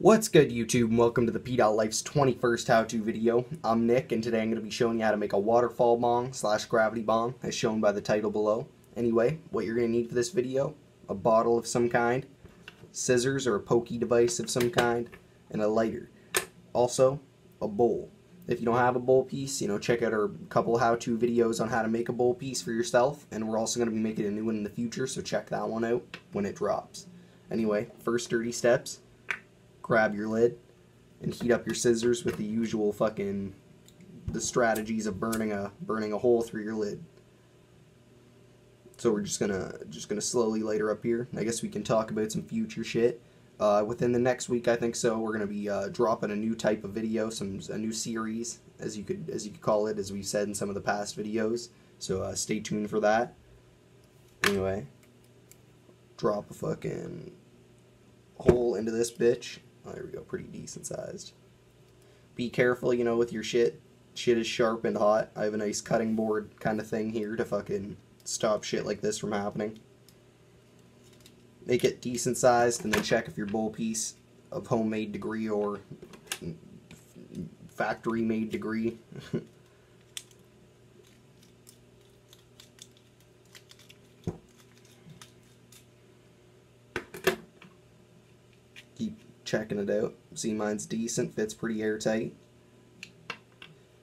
What's good, YouTube? Welcome to the P.Life's 21st how-to video. I'm Nick, and today I'm going to be showing you how to make a waterfall bong slash gravity bong, as shown by the title below. Anyway, what you're going to need for this video, a bottle of some kind, scissors or a pokey device of some kind, and a lighter. Also, a bowl. If you don't have a bowl piece, check out our couple how-to videos on how to make a bowl piece for yourself, and we're also going to be making a new one in the future, so check that one out when it drops. Anyway, first 30 steps. Grab your lid and heat up your scissors with the usual the strategies of burning a hole through your lid. So we're just gonna slowly light her up here. I guess we can talk about some future shit within the next week. I think so. We're gonna be dropping a new type of video, a new series as you could call it, as we've said in some of the past videos. So stay tuned for that. Anyway, drop a fucking hole into this bitch. Oh, there we go, pretty decent sized. Be careful, with your shit. Shit is sharp and hot. I have a nice cutting board kind of thing here to fucking stop shit like this from happening. Make it decent sized, and then check if your bowl piece of homemade degree or factory made degree. Checking it out. See, mine's decent, fits pretty airtight.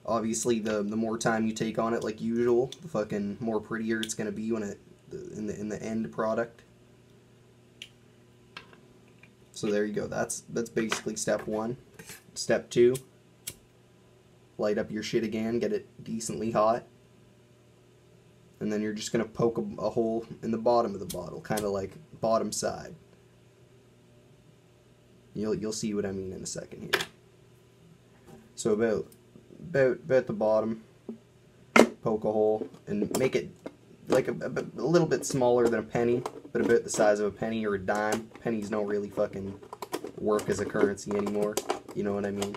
Obviously, the more time you take on it, like usual, the fucking more prettier it's gonna be when in the end product. So there you go. That's basically step one. Step two. Light up your shit again. Get it decently hot. And then you're just gonna poke a hole in the bottom of the bottle, kind of like bottom side. You'll see what I mean in a second here. So about the bottom, poke a hole and make it like a little bit smaller than a penny, but about the size of a penny or a dime. Pennies don't really fucking work as a currency anymore. You know what I mean?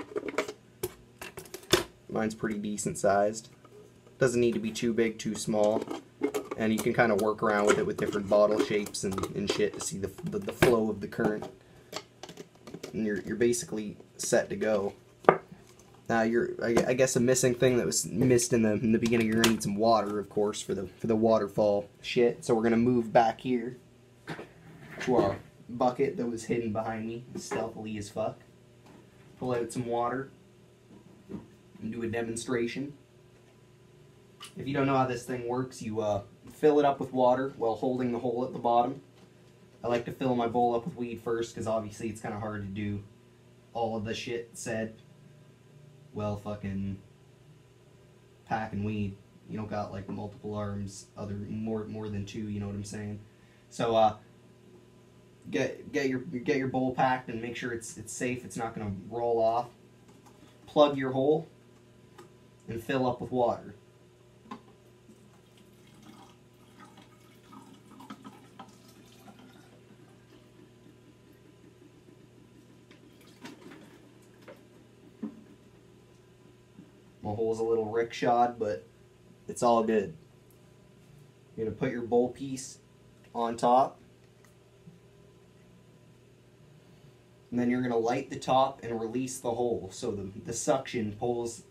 Mine's pretty decent sized. Doesn't need to be too big, too small. And you can kind of work around with it with different bottle shapes and shit to see the flow of the current. And you're basically set to go. Now I guess a missing thing that was missed in the beginning, you're gonna need some water, of course, for the waterfall shit. So we're gonna move back here to our bucket that was hidden behind me, stealthily as fuck. Pull out some water and do a demonstration. If you don't know how this thing works, you fill it up with water while holding the hole at the bottom. I like to fill my bowl up with weed first, because obviously it's kind of hard to do all of the shit said well fucking packing weed. You don't got like multiple arms, more than two, you know what I'm saying? So get your bowl packed and make sure it's safe, it's not gonna roll off. Plug your hole and fill up with water. My hole's a little rickshawed, but it's all good. You're going to put your bowl piece on top. And then you're going to light the top and release the hole so the suction pulls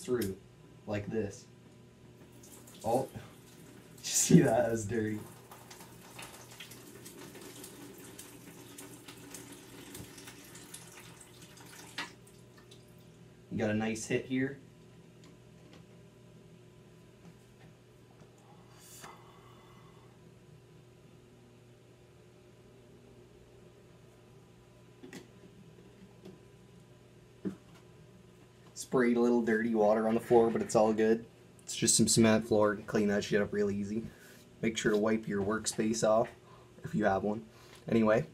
through like this. Oh, did you see that? That was dirty. You got a nice hit here. Sprayed a little dirty water on the floor, but it's all good. It's just some cement floor. Clean that shit up real easy. Make sure to wipe your workspace off if you have one. Anyway,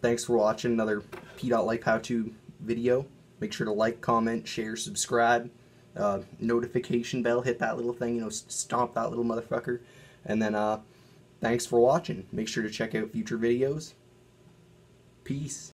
thanks for watching another P.Life how-to video. Make sure to like, comment, share, subscribe, notification bell, hit that little thing, stomp that little motherfucker. And then thanks for watching. Make sure to check out future videos. Peace.